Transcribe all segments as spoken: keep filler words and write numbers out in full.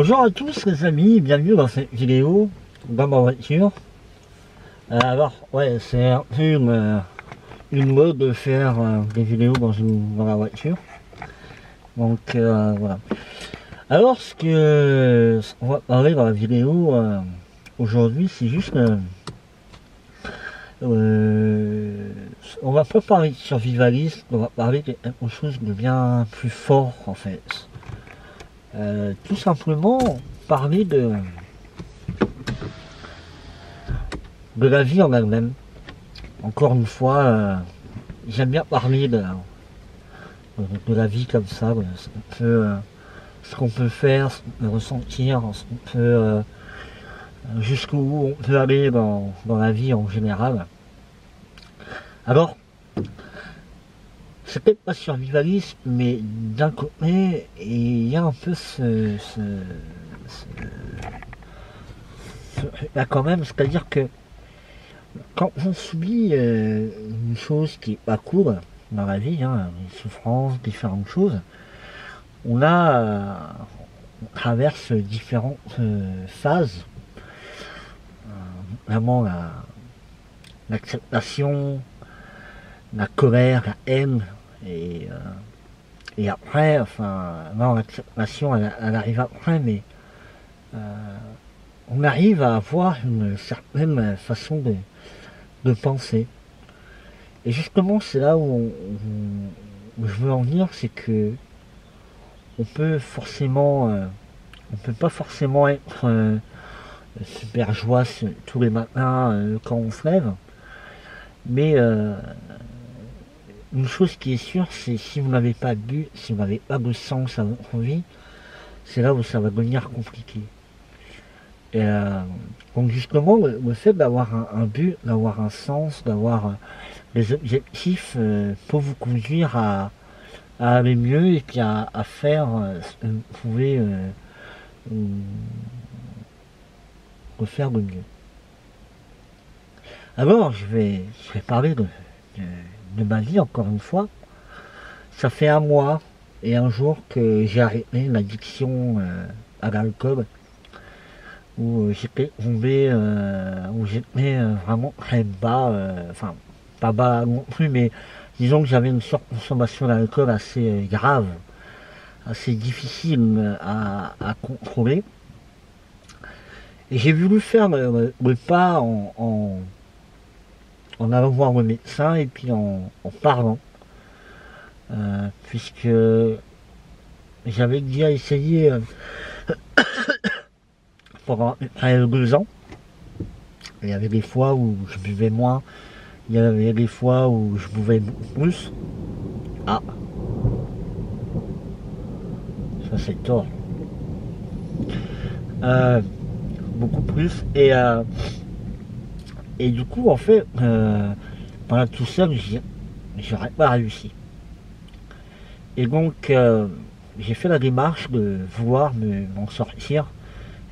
Bonjour à tous les amis, bienvenue dans cette vidéo dans ma voiture. Euh, alors ouais, c'est un peu une, une mode de faire euh, des vidéos dans, une, dans la voiture. Donc euh, voilà. Alors ce que ce qu'on va parler dans la vidéo euh, aujourd'hui, c'est juste euh, euh, on va pas parler de survivalisme, on va parler de quelque chose de bien plus fort en fait. Euh, tout simplement parler de de la vie en elle-même. Encore une fois, euh, j'aime bien parler de, de, de la vie comme ça, de ce qu'on peut, euh, ce qu'on peut faire, ce qu'on peut ressentir, ce qu'on peut, euh, jusqu'où on peut aller dans, dans la vie en général. Alors, c'est peut-être pas survivaliste, mais d'un côté, il y a un peu ce... ce, ce, ce là quand même, c'est-à-dire que quand on subit euh, une chose qui n'est pas cool dans la vie, hein, une souffrance, différentes choses, on a, euh, on traverse différentes euh, phases, euh, notamment la, l'acceptation, la colère, la haine, et, euh, et après, enfin, non, l'acceptation, elle, elle arrive après, mais euh, on arrive à avoir une certaine façon de, de penser. Et justement, c'est là où, on, où je veux en venir, c'est que on peut forcément, euh, on peut pas forcément être euh, super joie tous les matins euh, quand on se lève, mais euh, une chose qui est sûre, c'est si vous n'avez pas de but, si vous n'avez pas de sens à votre vie, c'est là où ça va devenir compliqué. Et euh, donc justement, le, le fait d'avoir un, un but, d'avoir un sens, d'avoir des euh, objectifs euh, pour vous conduire à, à aller mieux et puis à, à faire euh, ce que vous pouvez euh, euh, refaire de mieux. Alors, je vais, je vais parler de... de de ma vie, encore une fois. Ça fait un mois et un jour que j'ai arrêté l'addiction euh, à l'alcool, où j'étais tombé, euh, où j'étais euh, vraiment très bas, euh, enfin pas bas non plus, mais disons que j'avais une surconsommation d'alcool assez euh, grave, assez difficile à, à contrôler. Et j'ai voulu faire le, le, le pas en, en en allant voir le médecin et puis en, en parlant, euh, puisque j'avais déjà essayé euh, pendant près de deux ans. Il y avait des fois où je buvais moins, il y avait des fois où je buvais plus. Ah, ça c'est tort. Euh, beaucoup plus et euh, Et du coup, en fait, euh, pendant tout seul, j'aurais pas réussi. Et donc, euh, j'ai fait la démarche de vouloir m'en sortir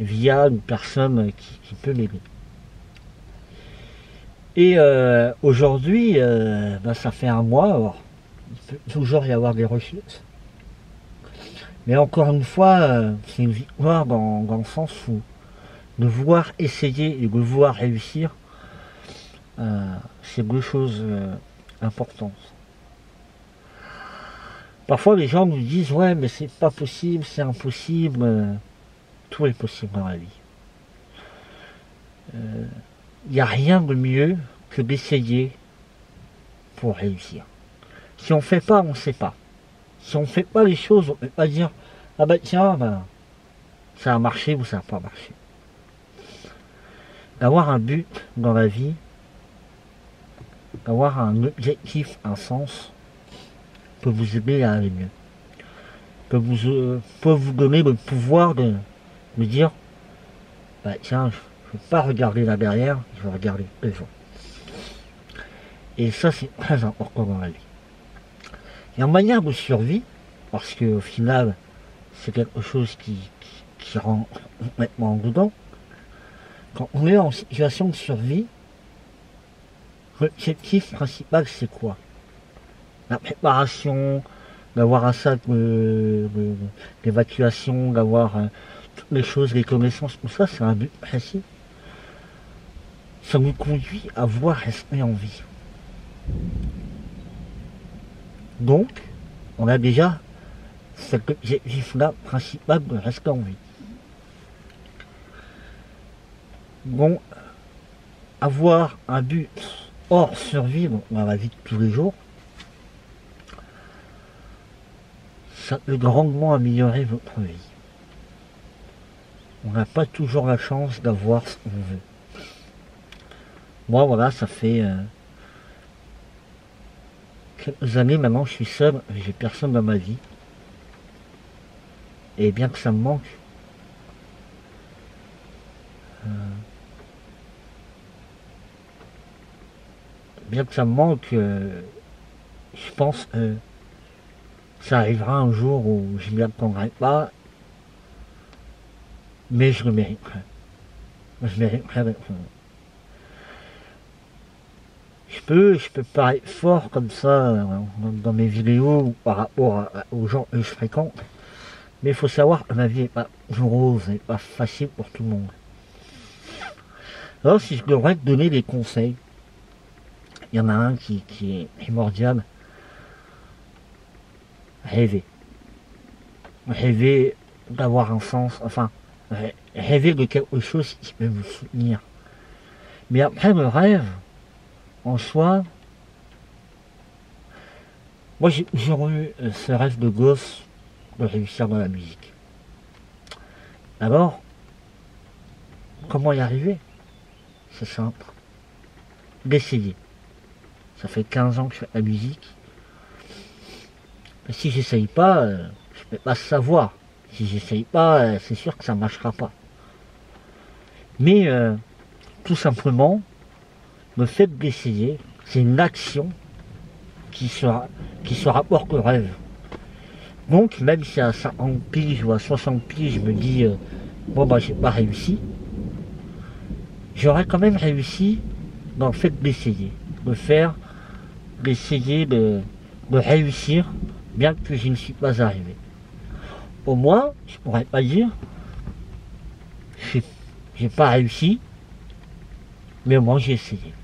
via une personne qui, qui peut m'aider. Et euh, aujourd'hui, euh, ben, ça fait un mois, alors il peut toujours y avoir des rechutes. Mais encore une fois, euh, c'est une victoire dans, dans le sens où de vouloir essayer et de vouloir réussir, Euh, c'est deux choses euh, importantes. Parfois les gens nous disent ouais mais c'est pas possible, c'est impossible, euh, tout est possible dans la vie. Il euh, n'y a rien de mieux que d'essayer pour réussir. Si on ne fait pas, on ne sait pas. Si on ne fait pas les choses, on ne peut pas dire ah ben tiens, ben, ça a marché ou ça n'a pas marché. D'avoir un but dans la vie, avoir un objectif, un sens, peut vous aider à aller mieux, peut vous, euh, peut vous donner le pouvoir de, de dire bah, tiens, je ne vais pas regarder là derrière, je vais regarder devant. Et ça c'est très important dans la vie. Et en manière de survie, parce qu'au final c'est quelque chose qui, qui, qui rentre complètement dedans, quand on est en situation de survie, l'objectif principal c'est quoi? La préparation, d'avoir un sac d'évacuation, d'avoir euh, les choses, les connaissances, tout ça, c'est un but précis. Ça nous conduit à voir rester en vie. Donc, on a déjà cet objectif-là principal de rester en vie. Bon, avoir un but hors survivre dans la vie de tous les jours, ça peut grandement améliorer votre vie. On n'a pas toujours la chance d'avoir ce qu'on veut. Moi, voilà, ça fait euh, quelques années maintenant, je suis seul, j'ai personne dans ma vie. Et bien que ça me manque, euh, bien que ça me manque, euh, je pense que euh, ça arrivera un jour où je ne m'y attendrai pas, mais je le mériterai. Je mériterai d'être heureux. Je peux, je peux paraître fort comme ça dans mes vidéos ou par rapport à, aux gens que je fréquente, mais il faut savoir que ma vie n'est pas rose, n'est pas facile pour tout le monde. Alors si je devrais te donner des conseils, il y en a un qui, qui est primordial. Rêver. Rêver d'avoir un sens, enfin, rêver de quelque chose qui peut vous soutenir. Mais après le rêve, en soi, moi j'ai toujours eu ce rêve de gosse de réussir dans la musique. Alors, comment y arriver? C'est simple. D'essayer. Ça fait quinze ans que je fais de la musique. Si j'essaye pas, je ne peux pas savoir. Si j'essaye pas, c'est sûr que ça ne marchera pas. Mais euh, tout simplement, le fait d'essayer, c'est une action qui sera qui se rapporte au rêve. Donc même si à cinquante piges ou à soixante piges je me dis euh, bon bah j'ai pas réussi, j'aurais quand même réussi dans le fait d'essayer, de faire, d'essayer de, de réussir. Bien que je ne suis pas arrivé. Au moins, je ne pourrais pas dire, j'ai pas réussi, mais au moins j'ai essayé.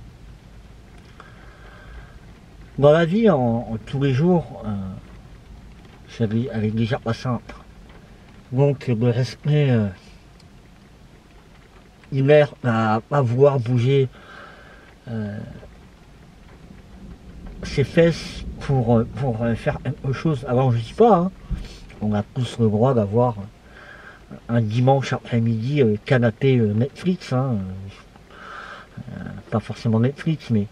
Dans la vie, en, en tous les jours, euh, elle est déjà pas simple. Donc le respect, euh, inerte à pas vouloir bouger euh, ses fesses pour, pour faire quelque chose. Alors je dis pas, hein, on a tous le droit d'avoir un dimanche après-midi euh, canapé euh, Netflix, hein, euh, pas forcément Netflix, mais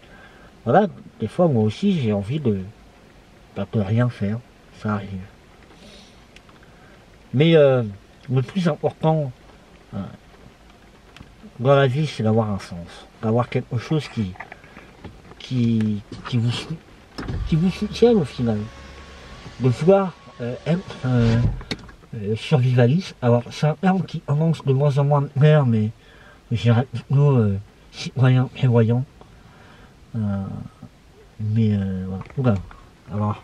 voilà, des fois moi aussi j'ai envie de, de rien faire, ça arrive. Mais euh, le plus important euh, dans la vie, c'est d'avoir un sens, d'avoir quelque chose qui Qui, qui, vous, qui vous soutiennent au final, de vouloir euh, être euh, euh, survivaliste. Alors c'est un terme qui avance de moins en moins de mer, mais j'irais plutôt euh, citoyen prévoyant, euh, mais euh, voilà. Oula. Alors,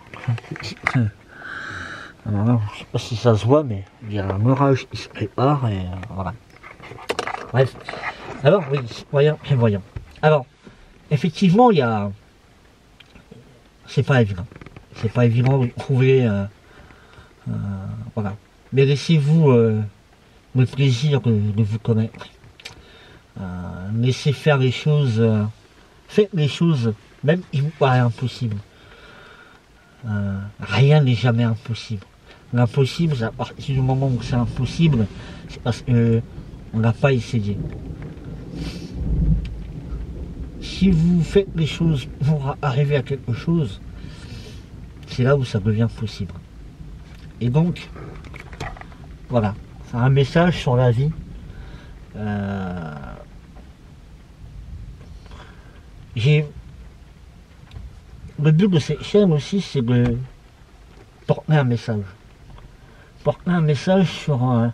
alors là, je sais pas si ça se voit, mais il y a un orage qui se prépare et euh, voilà, bref. Alors oui, citoyen prévoyant. Alors effectivement, il y a... c'est pas évident. C'est pas évident de trouver... Euh, euh, voilà. Mais laissez-vous euh, le plaisir de, de vous connaître. Euh, laissez faire les choses... Euh, faites les choses, même si vous paraît impossible. Euh, rien n'est jamais impossible. L'impossible, à partir du moment où c'est impossible, c'est parce qu'on n'a pas essayé. Si vous faites les choses pour arriver à quelque chose, c'est là où ça devient possible. Et donc, voilà, c'est un message sur la vie. Euh, j'ai le but de cette chaîne aussi, c'est de porter un message. Porter un message sur un,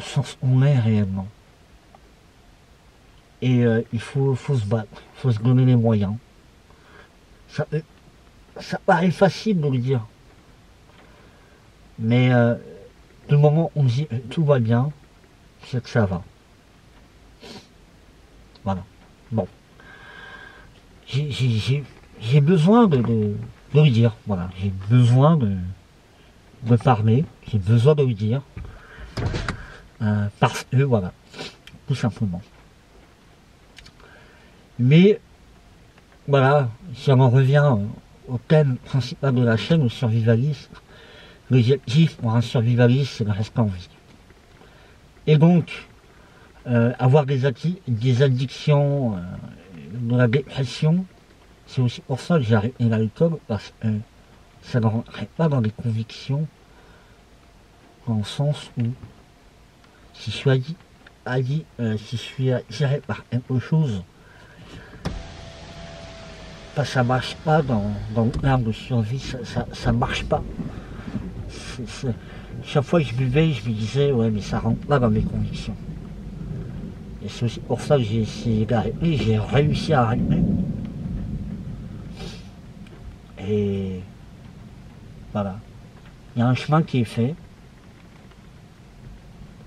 sur ce qu'on est réellement. Et euh, il faut, faut se battre, il faut se donner les moyens. Ça, ça paraît facile de le dire. Mais euh, du moment où on dit tout va bien, c'est que ça va. Voilà. Bon. J'ai besoin de, de, de lui dire. Voilà. J'ai besoin de, de parler. J'ai besoin de lui dire. Euh, parce que, voilà. Tout simplement. Mais, voilà. Si on en revient au thème principal de la chaîne, au survivalisme, l'objectif pour un survivaliste, c'est de rester en vie. Et donc, euh, avoir des, des addictions, euh, de la dépression, c'est aussi pour ça que j'ai arrêté l'alcool, parce que euh, ça ne rentrait pas dans des convictions, dans le sens où, si je suis addict, addict euh, si je suis attiré par quelque chose, bah, ça ne marche pas dans, dans le terme de survie, ça ne marche pas. C est, c est... Chaque fois que je buvais, je me disais, ouais, mais ça rentre pas dans mes conditions. Et c'est aussi pour ça que j'ai essayé d'arrêter, j'ai réussi à arrêter. Et voilà. Il y a un chemin qui est fait.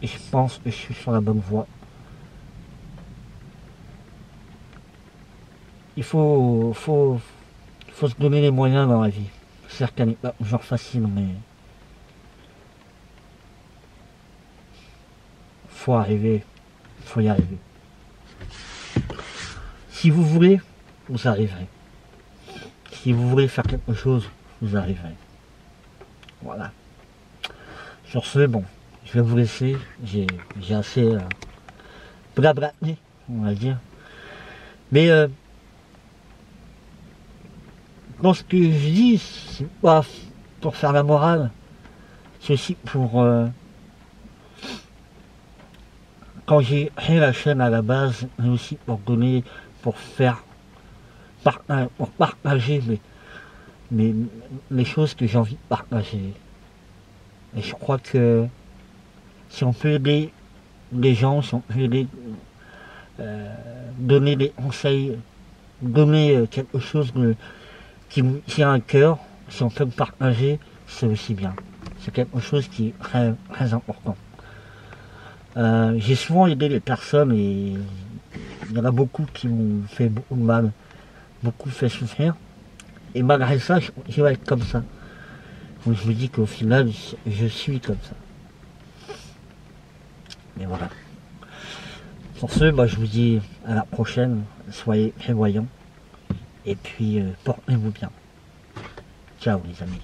Et je pense que je suis sur la bonne voie. Il faut, faut, faut se donner les moyens dans la vie. Certes, elle n'est pas toujours facile, mais... faut arriver, faut y arriver. Si vous voulez, vous arriverez. Si vous voulez faire quelque chose, vous arriverez. Voilà. Sur ce, bon, je vais vous laisser. J'ai assez euh, blablaté, on va dire. Mais euh, dans ce que je dis, c'est pas pour faire la morale, c'est aussi pour... Euh, quand j'ai créé la chaîne à la base, mais aussi pour donner, pour faire, partage, pour partager mes, mes, les choses que j'ai envie de partager. Et je crois que si on peut aider les gens, si on peut aider, euh, donner des conseils, donner quelque chose de, qui nous tient à cœur, si on peut le partager, c'est aussi bien. C'est quelque chose qui est très, très important. Euh, j'ai souvent aidé les personnes et il y en a beaucoup qui m'ont fait beaucoup de mal, beaucoup fait souffrir. Et malgré ça, je continue à être comme ça. Donc je me dis qu'au final, je suis comme ça. Et voilà. Pour ce, bah, je vous dis à la prochaine. Soyez prévoyants. Et puis, euh, portez-vous bien. Ciao les amis.